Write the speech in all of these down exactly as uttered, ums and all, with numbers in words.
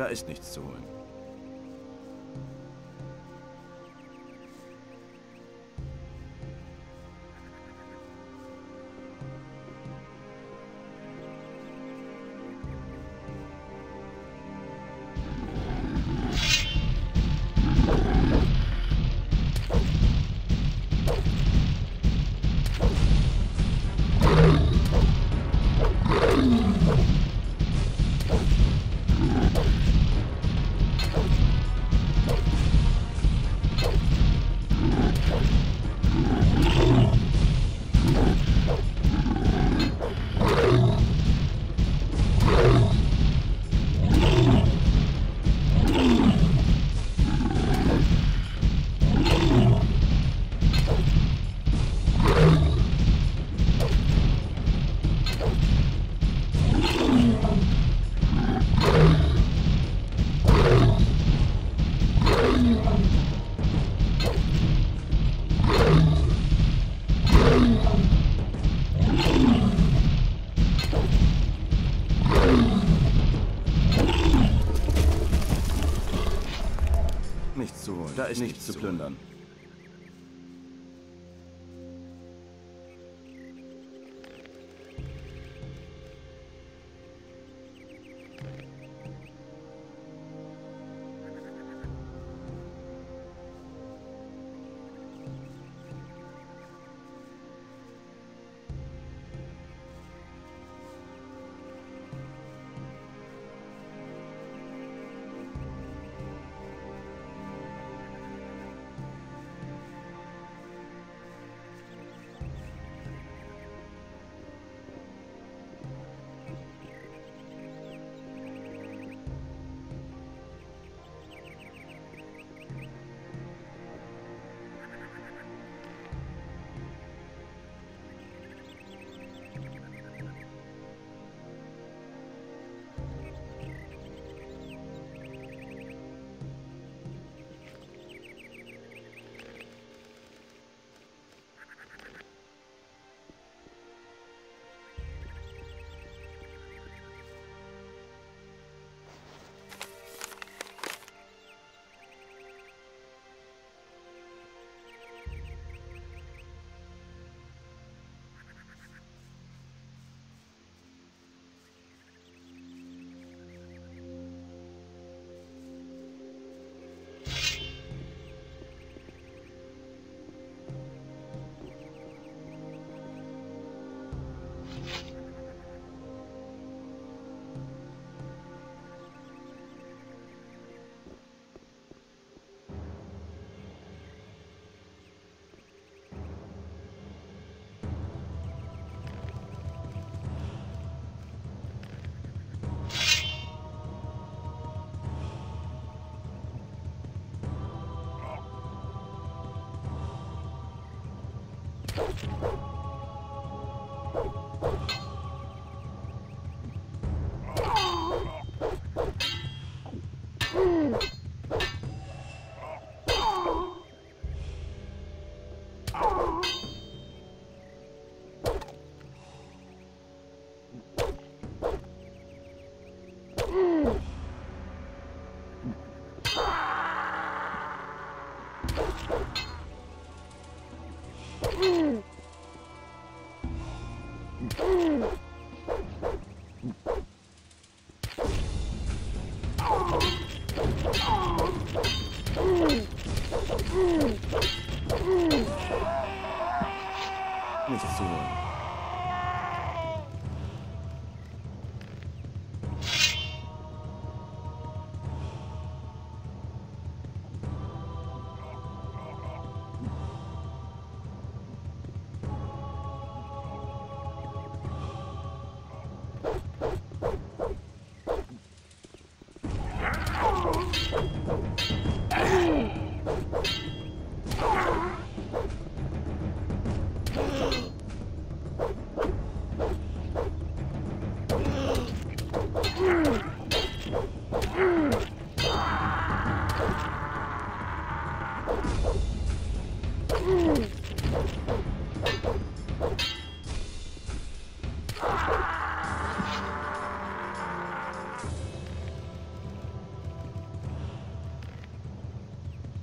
Da ist nichts zu holen. Nichts zu holen. Da ist nichts zu plündern. Nichts zu holen.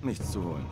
nichts zu holen.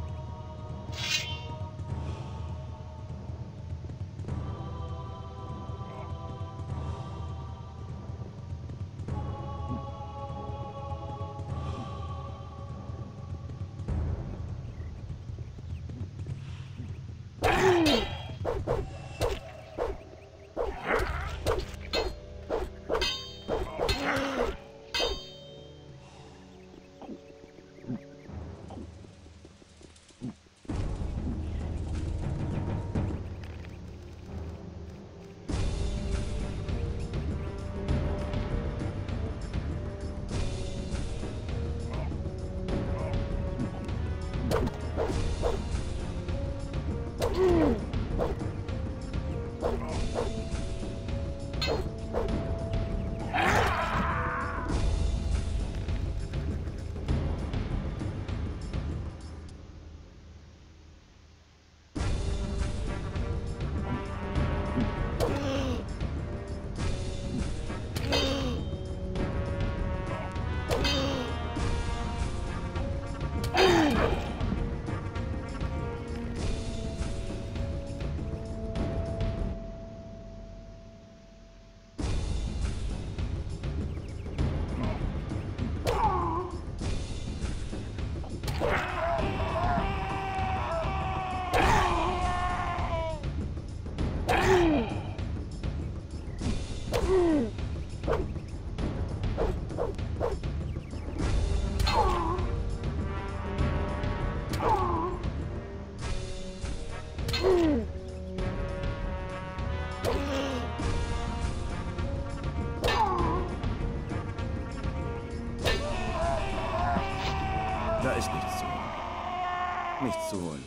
Da ist nichts zu holen. Nichts zu holen.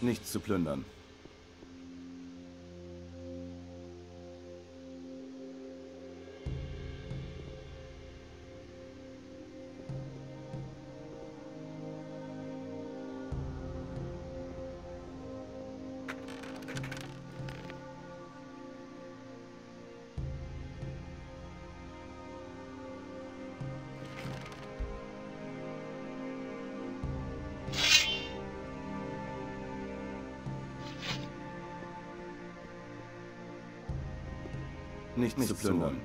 gibt nichts zu plündern. Nichts, nichts zu plündern.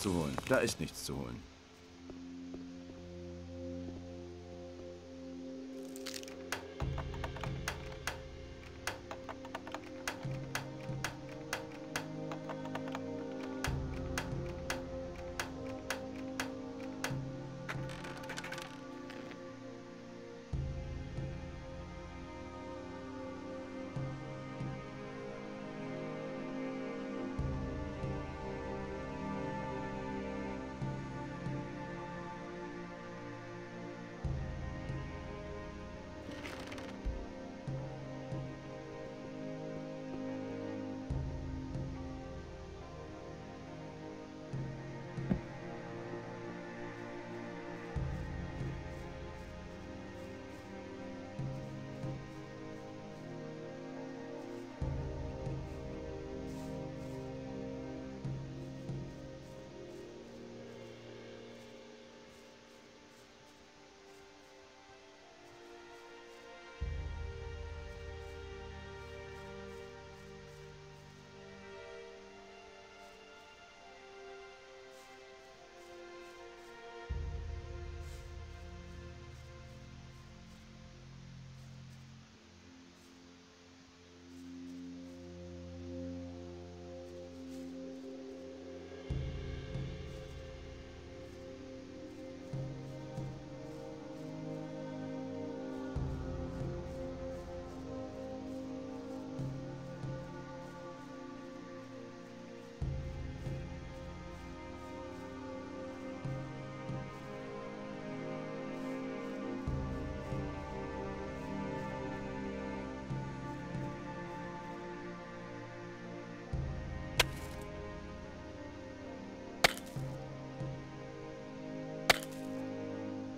Zu. Da ist nichts zu holen.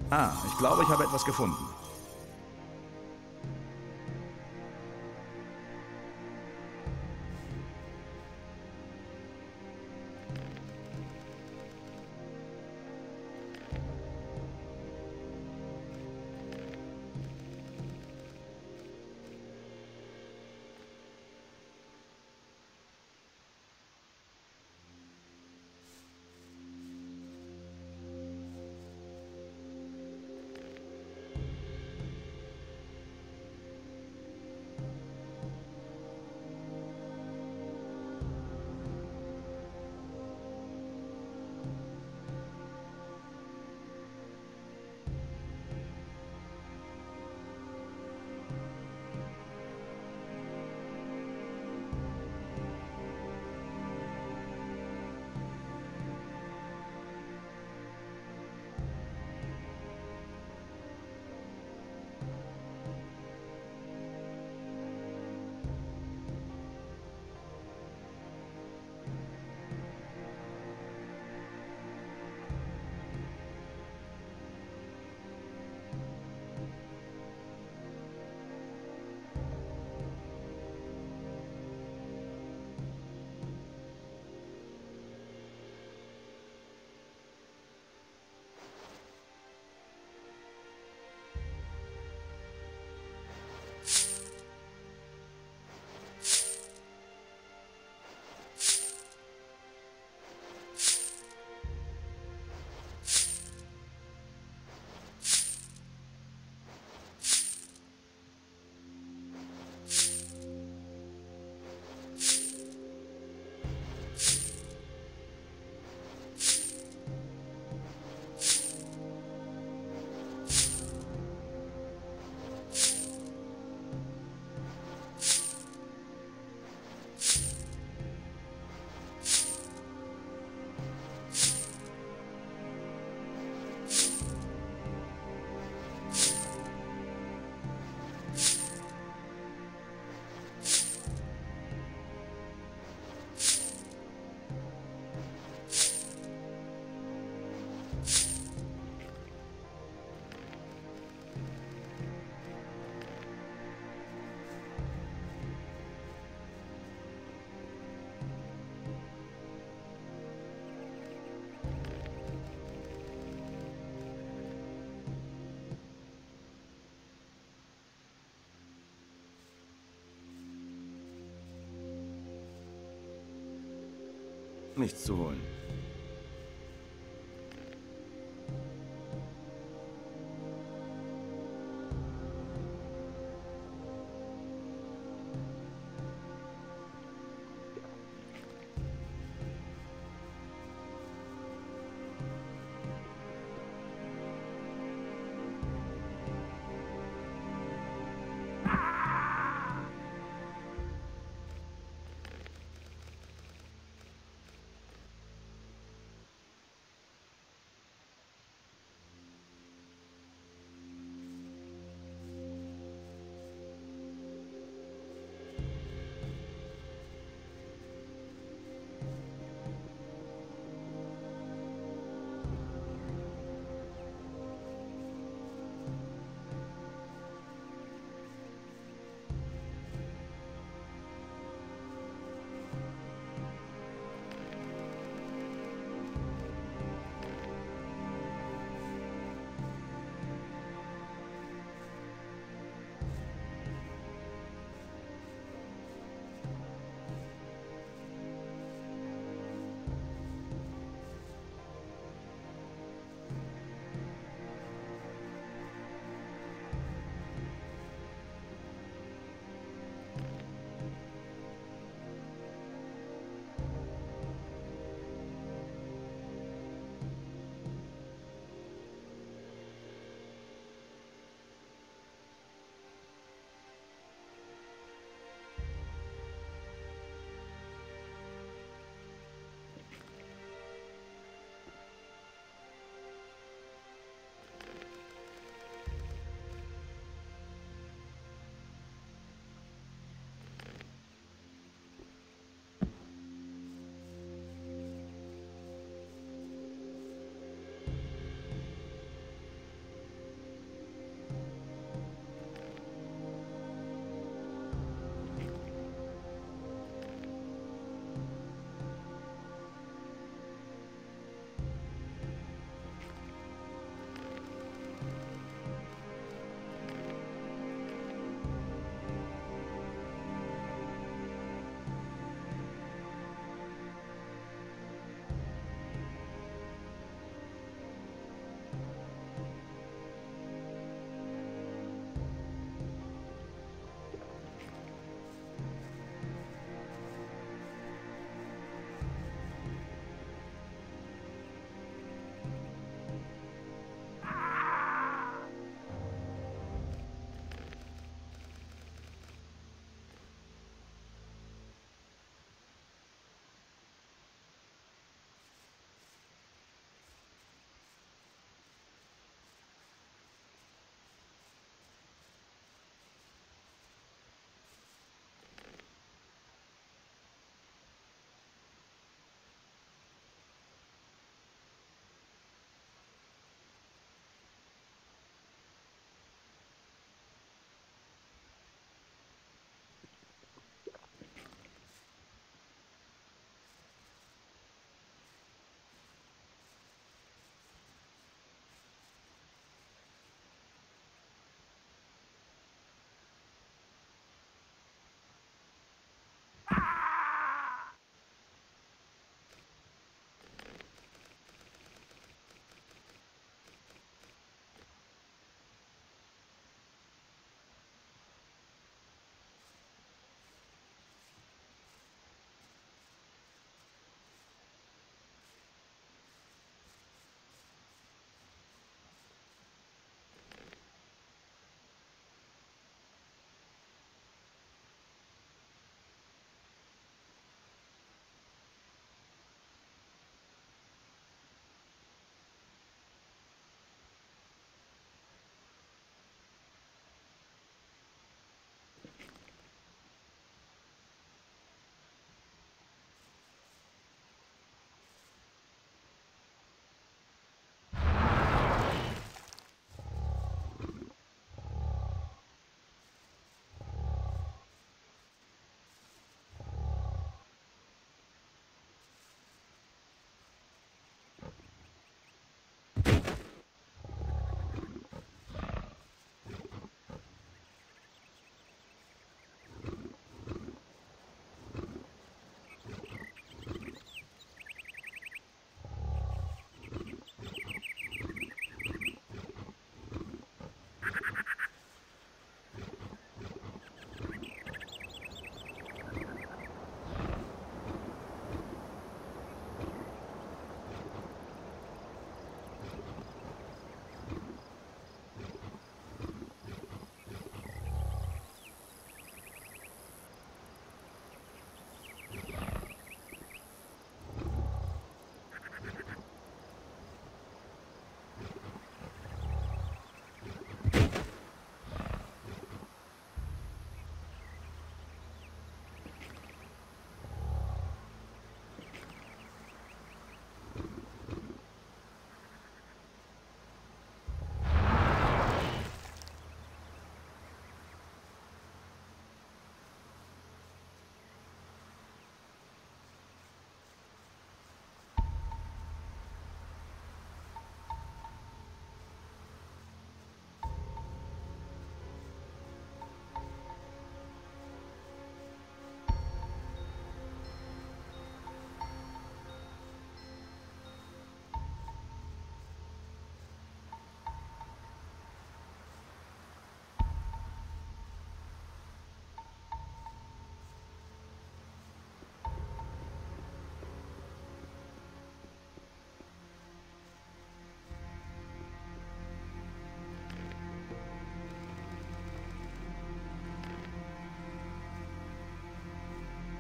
Ah, ich glaube, ich habe etwas gefunden. Nichts zu holen.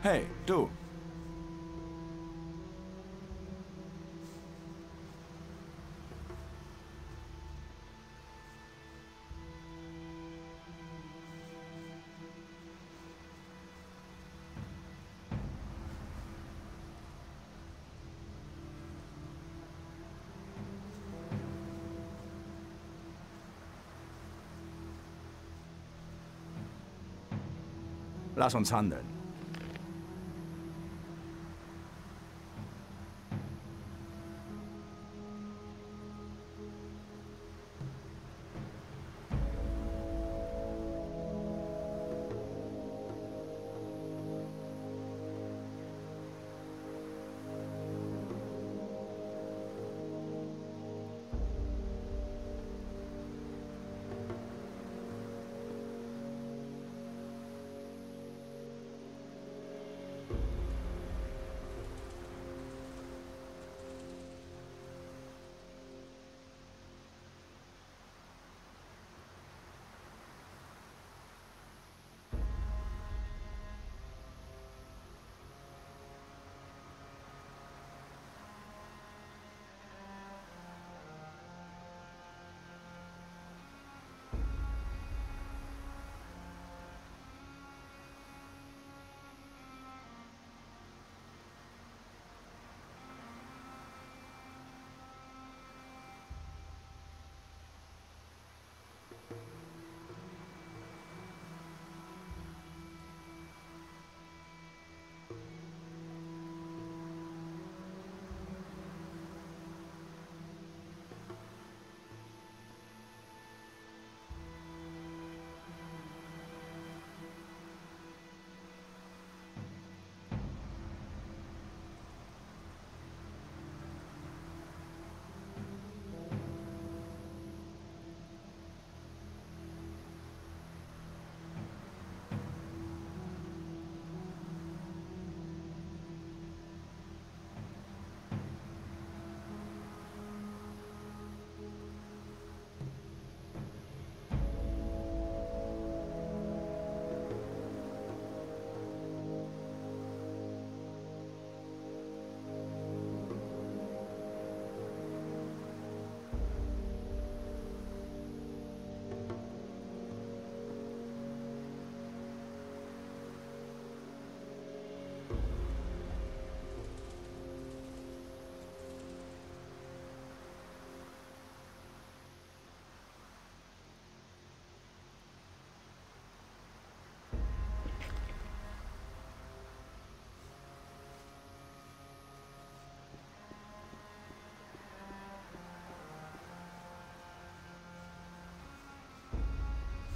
Hey, du! Lass uns handeln.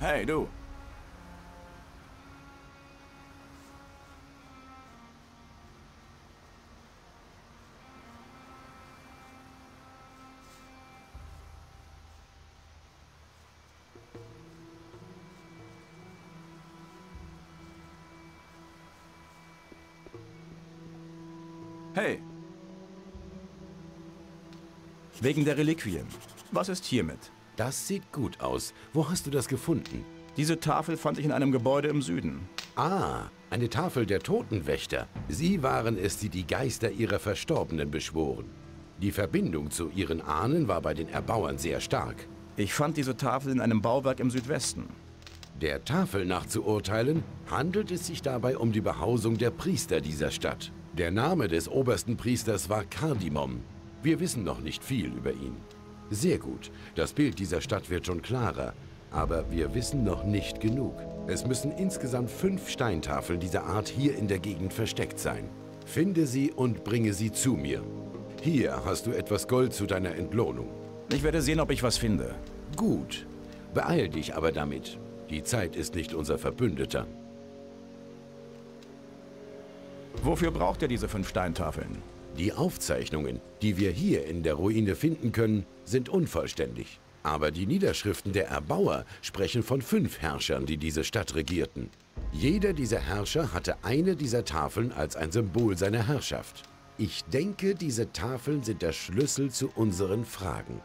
Hey, du! Hey! Wegen der Reliquien. Was ist hiermit? Das sieht gut aus. Wo hast du das gefunden? Diese Tafel fand ich in einem Gebäude im Süden. Ah, eine Tafel der Totenwächter. Sie waren es, die die Geister ihrer Verstorbenen beschworen. Die Verbindung zu ihren Ahnen war bei den Erbauern sehr stark. Ich fand diese Tafel in einem Bauwerk im Südwesten. Der Tafel nach zu urteilen, handelt es sich dabei um die Behausung der Priester dieser Stadt. Der Name des obersten Priesters war Cardimom. Wir wissen noch nicht viel über ihn. Sehr gut. Das Bild dieser Stadt wird schon klarer. Aber wir wissen noch nicht genug. Es müssen insgesamt fünf Steintafeln dieser Art hier in der Gegend versteckt sein. Finde sie und bringe sie zu mir. Hier hast du etwas Gold zu deiner Entlohnung. Ich werde sehen, ob ich was finde. Gut. Beeil dich aber damit. Die Zeit ist nicht unser Verbündeter. Wofür braucht ihr diese fünf Steintafeln? Die Aufzeichnungen, die wir hier in der Ruine finden können, sind unvollständig. Aber die Niederschriften der Erbauer sprechen von fünf Herrschern, die diese Stadt regierten. Jeder dieser Herrscher hatte eine dieser Tafeln als ein Symbol seiner Herrschaft. Ich denke, diese Tafeln sind der Schlüssel zu unseren Fragen.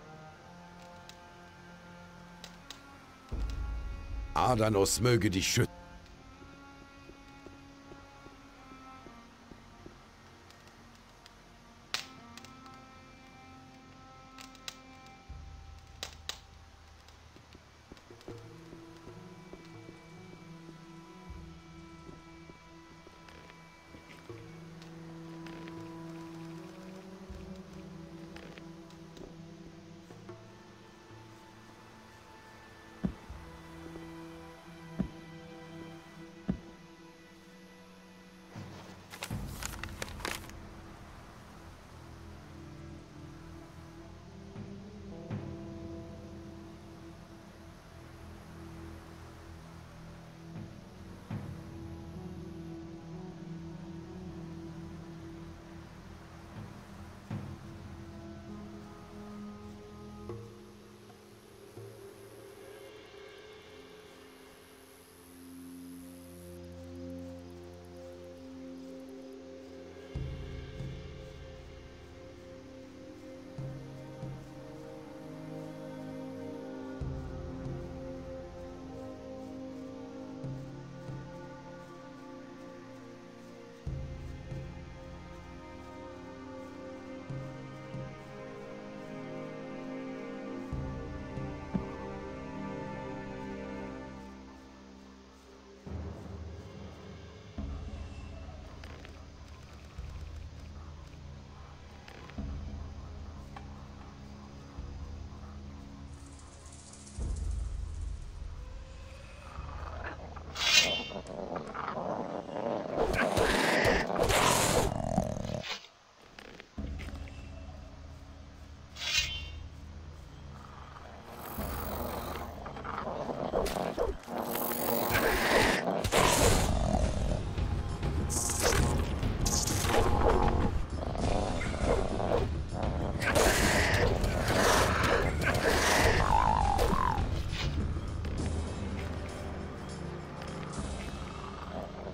Adanos möge dich schützen.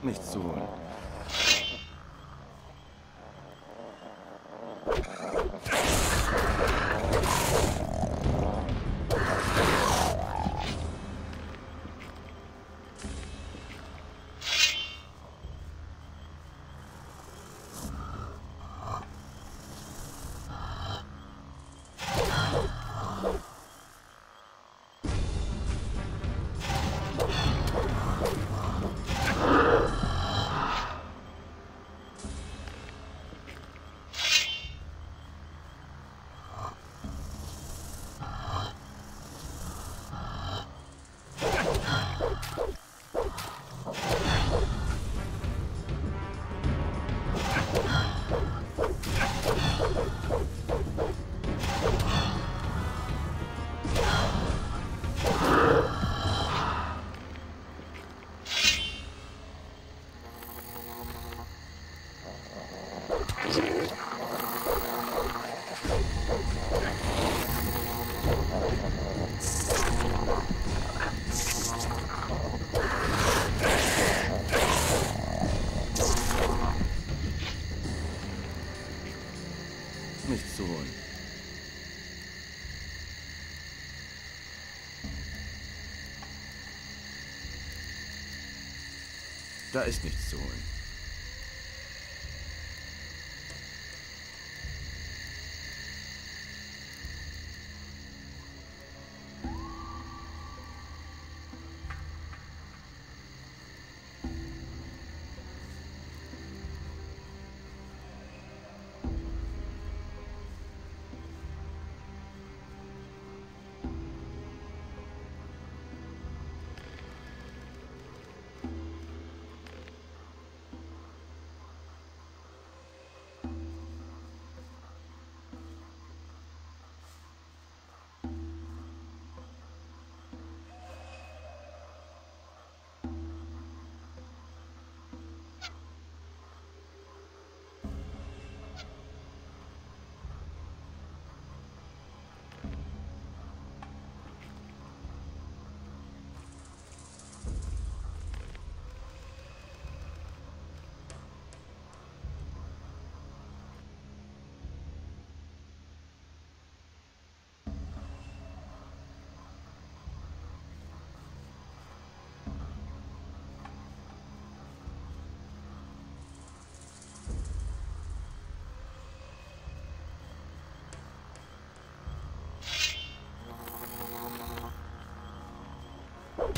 überhaupt nichts zu holen. Nichts zu holen. Da ist nichts zu holen.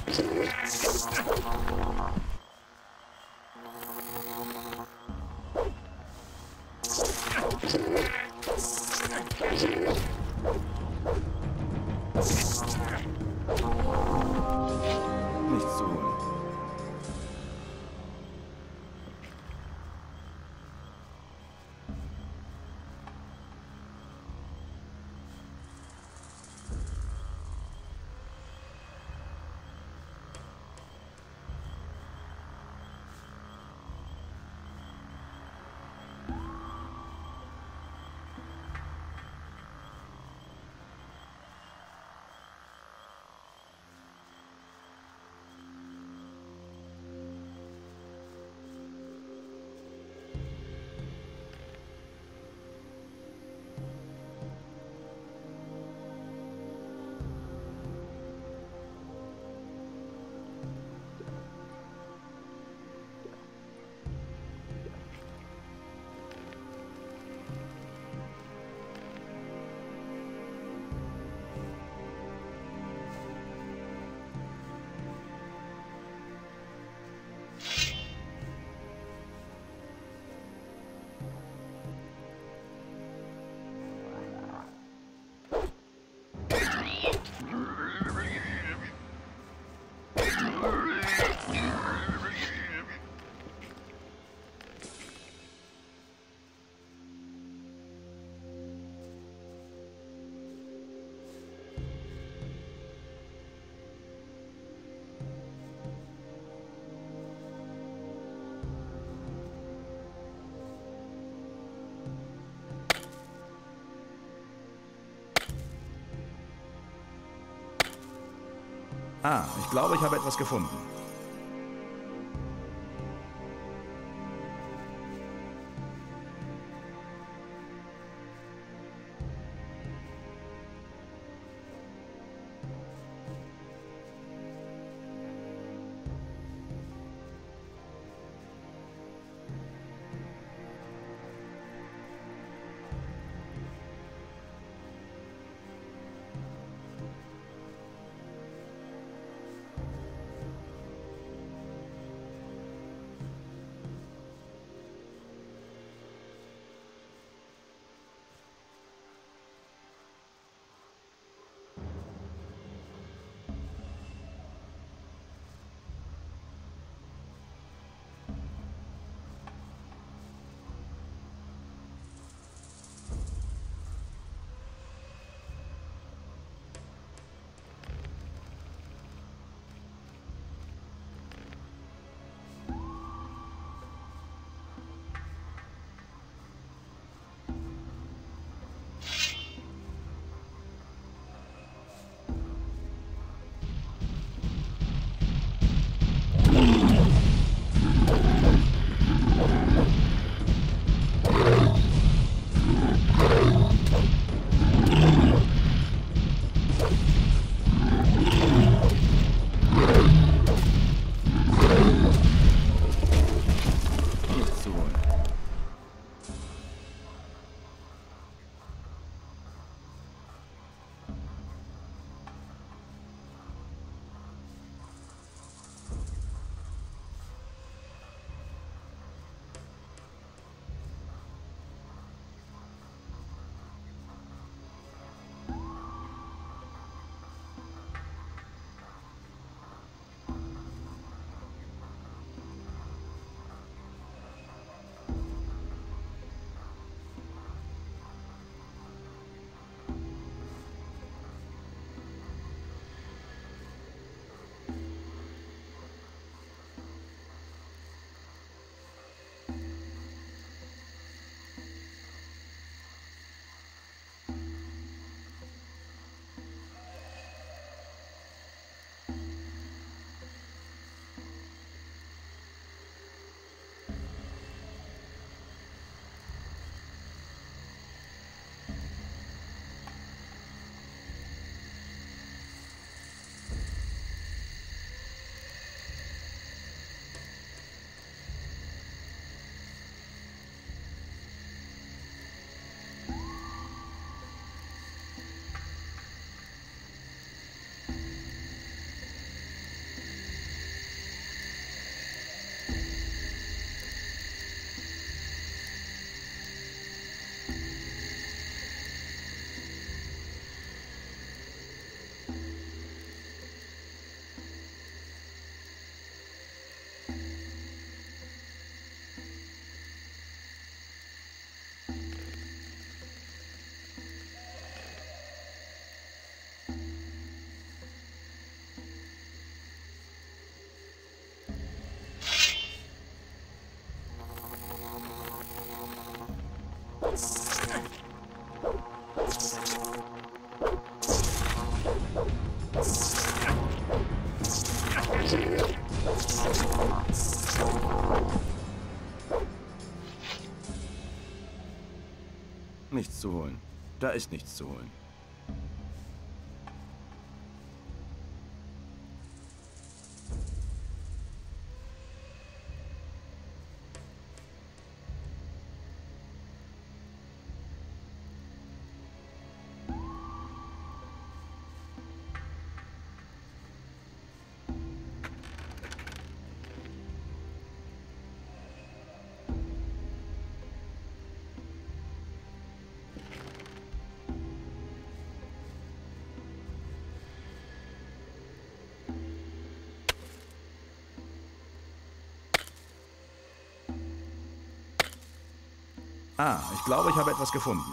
Nichts zu holen. Ah, ich glaube, ich habe etwas gefunden. Nichts zu holen. Da ist nichts zu holen. Ah, ich glaube, ich habe etwas gefunden.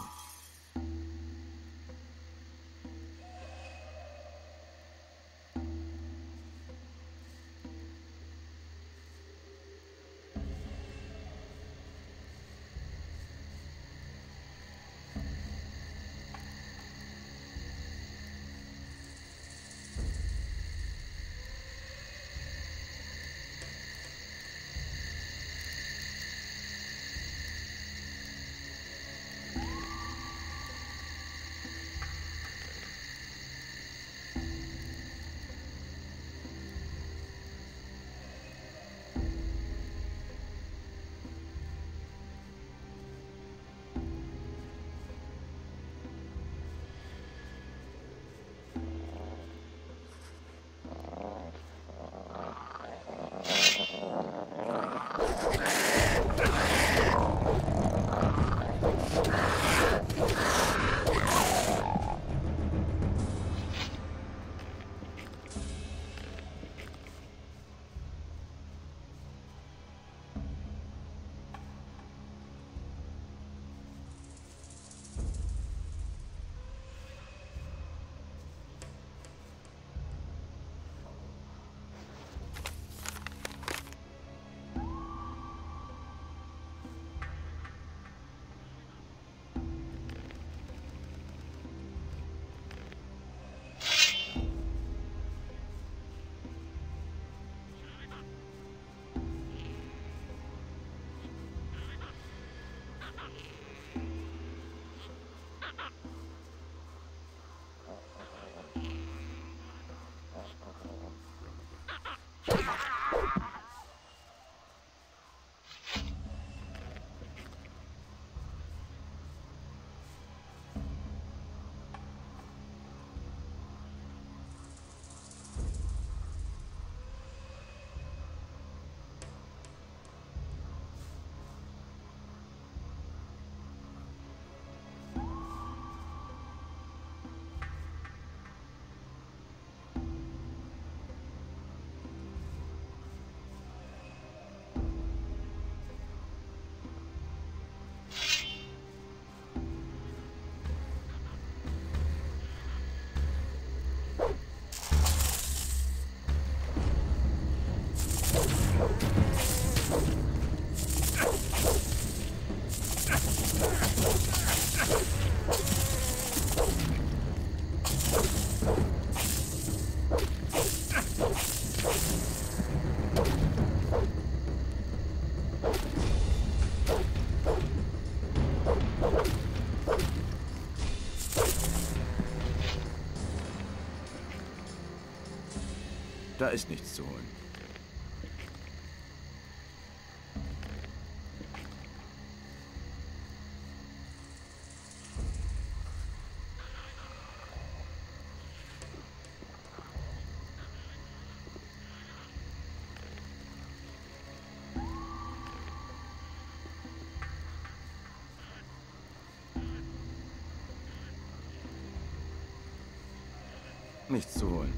Da ist nichts zu holen. Nichts zu holen.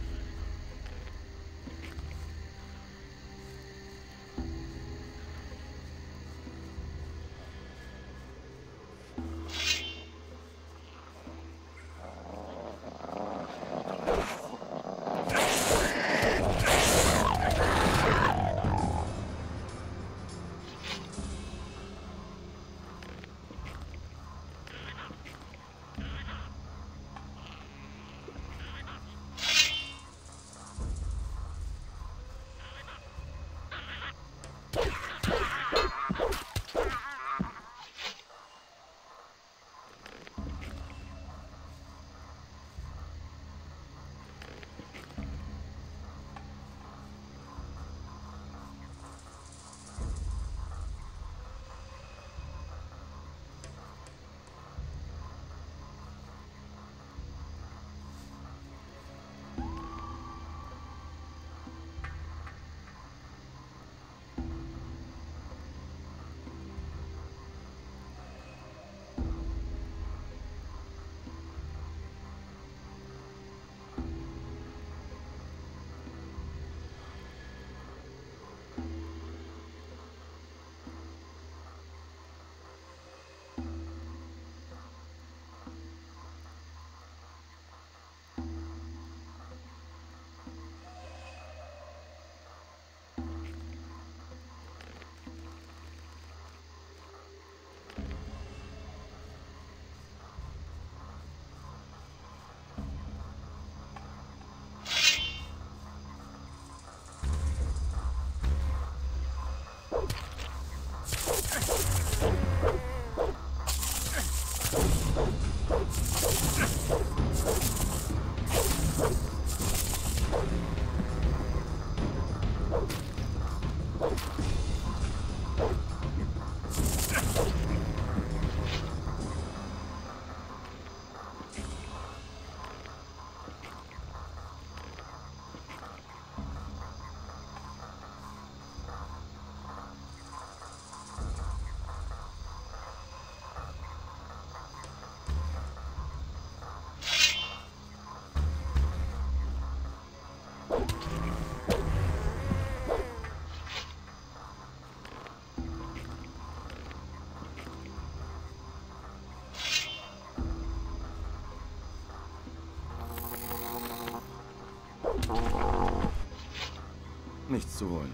Nichts zu holen.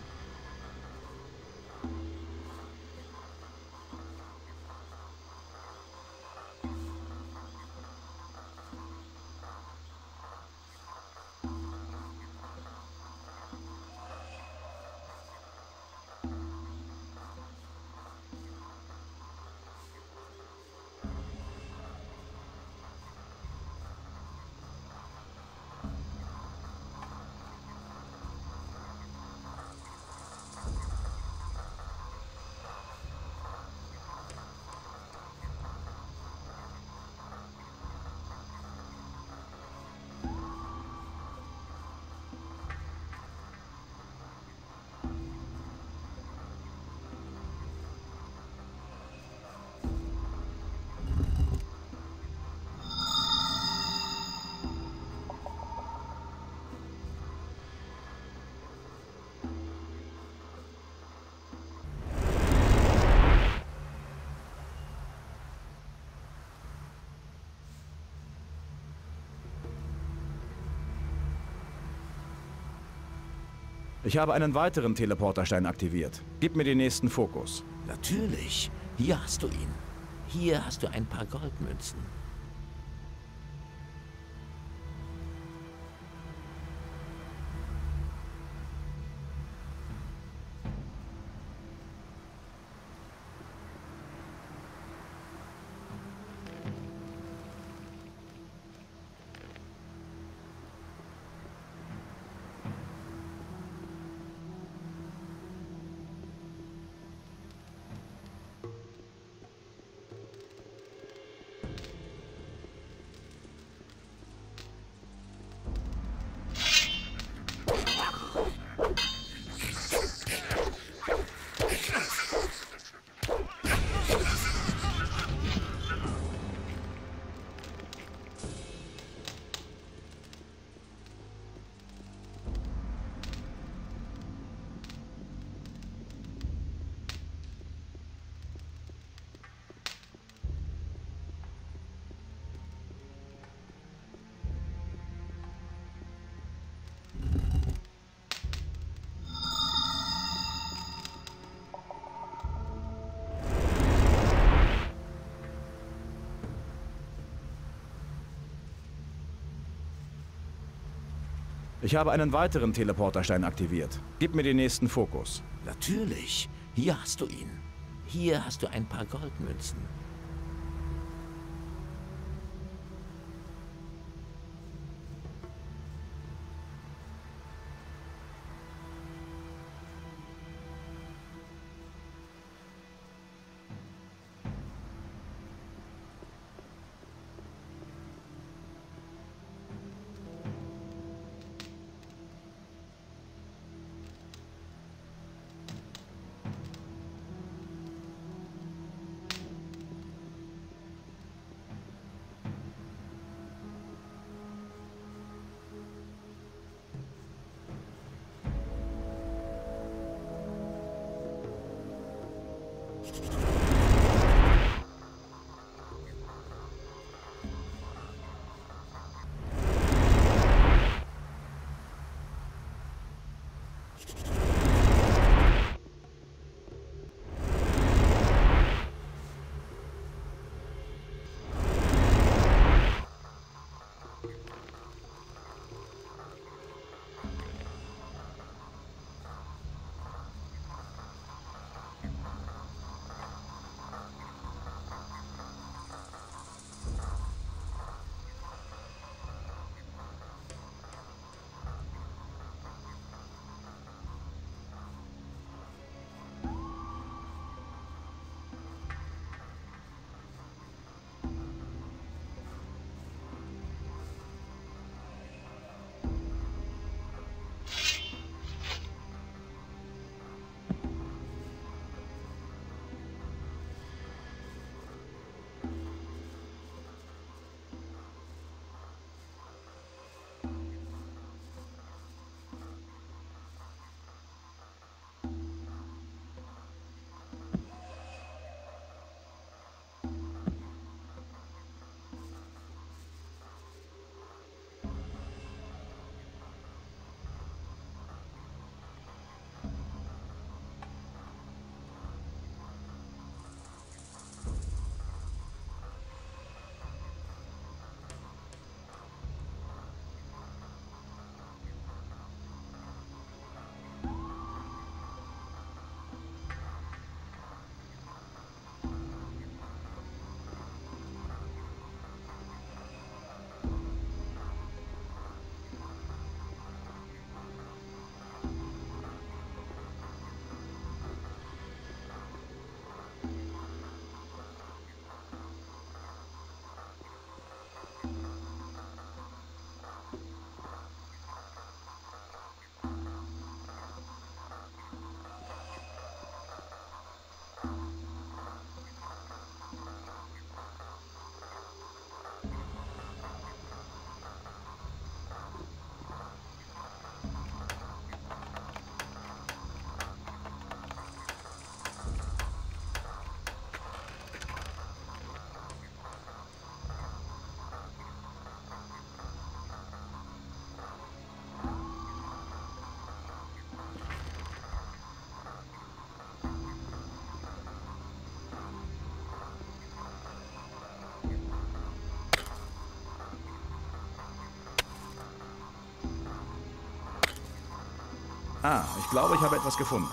Ich habe einen weiteren Teleporterstein aktiviert. Gib mir den nächsten Fokus. Natürlich. Hier hast du ihn. Hier hast du ein paar Goldmünzen. Ich habe einen weiteren Teleporterstein aktiviert. Gib mir den nächsten Fokus. Natürlich. Hier hast du ihn. Hier hast du ein paar Goldmünzen. Ah, ich glaube, ich habe etwas gefunden.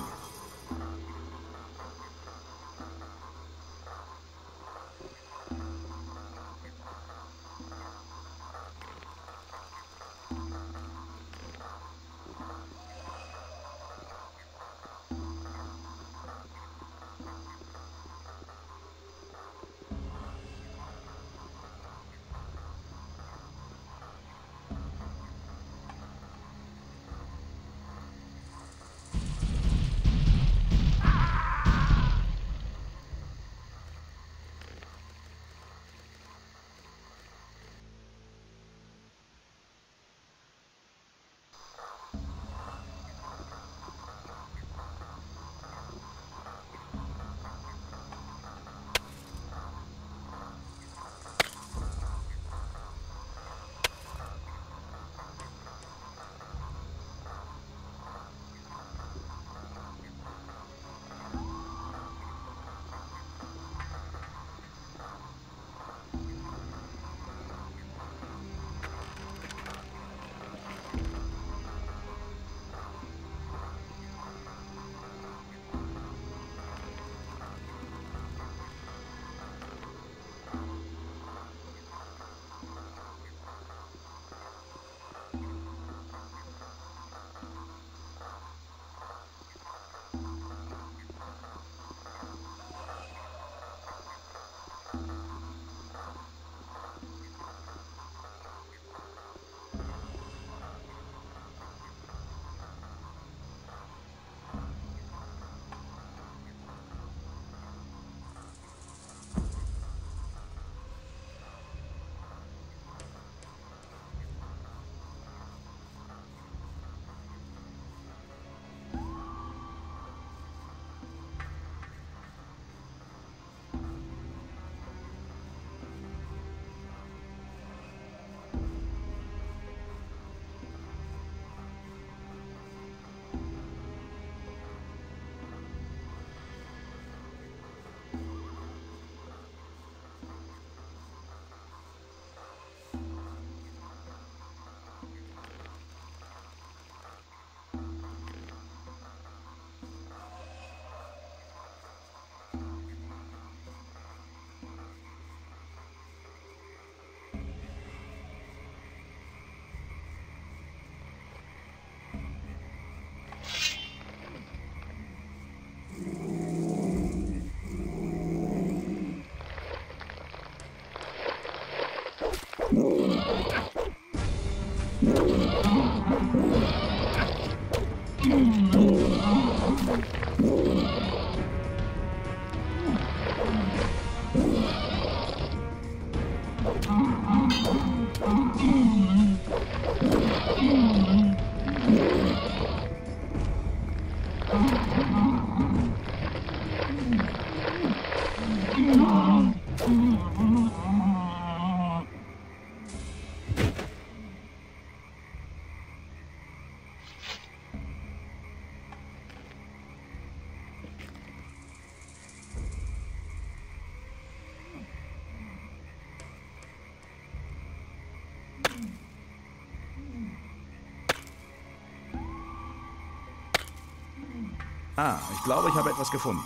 Ah, ich glaube, ich habe etwas gefunden.